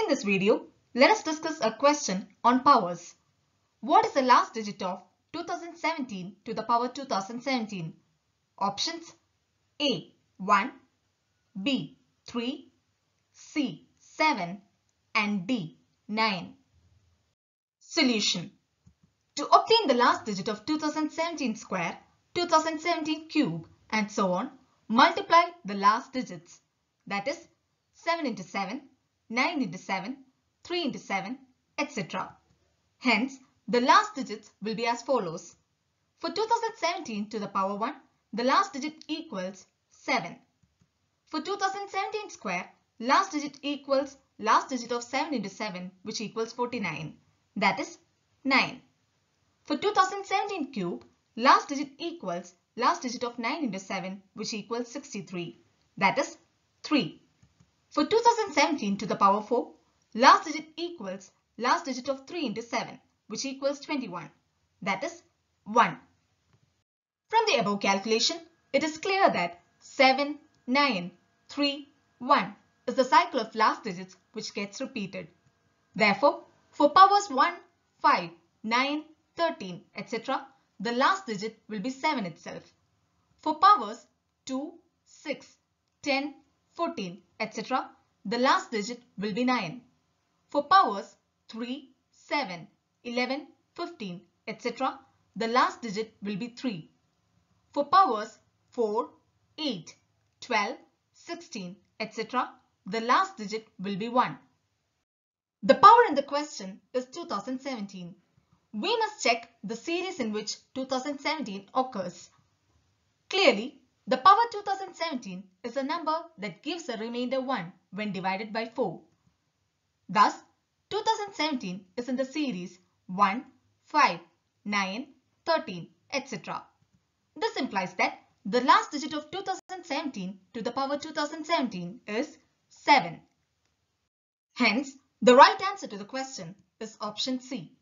In this video, let us discuss a question on powers. What is the last digit of 2017 to the power 2017? Options: A. 1, B. 3, C. 7 and D. 9. Solution. To obtain the last digit of 2017 square, 2017 cube and so on, multiply the last digits. That is 7 into 7, 9 into 7, 3 into 7, etc. Hence, the last digits will be as follows. For 2017 to the power 1, the last digit equals 7. For 2017 square, last digit equals last digit of 7 into 7, which equals 49. That is 9. For 2017 cube, last digit equals last digit of 9 into 7, which equals 63. That is 3. For 2017 to the power 4, last digit equals last digit of 3 into 7, which equals 21. That is 1. From the above calculation, it is clear that 7, 9, 3, 1 is the cycle of last digits which gets repeated. Therefore, for powers 1, 5, 9, 13, etc., the last digit will be 7 itself. For powers 2, 6, 10, 14, etc., the last digit will be 9. For powers 3, 7, 11, 15, etc., the last digit will be 3. For powers 4, 8, 12, 16, etc., the last digit will be 1. The power in the question is 2017. We must check the series in which 2017 occurs. Clearly, the power 2017 is a number that gives a remainder 1 when divided by 4. Thus, 2017 is in the series 1, 5, 9, 13, etc. This implies that the last digit of 2017 to the power 2017 is 7. Hence, the right answer to the question is option C.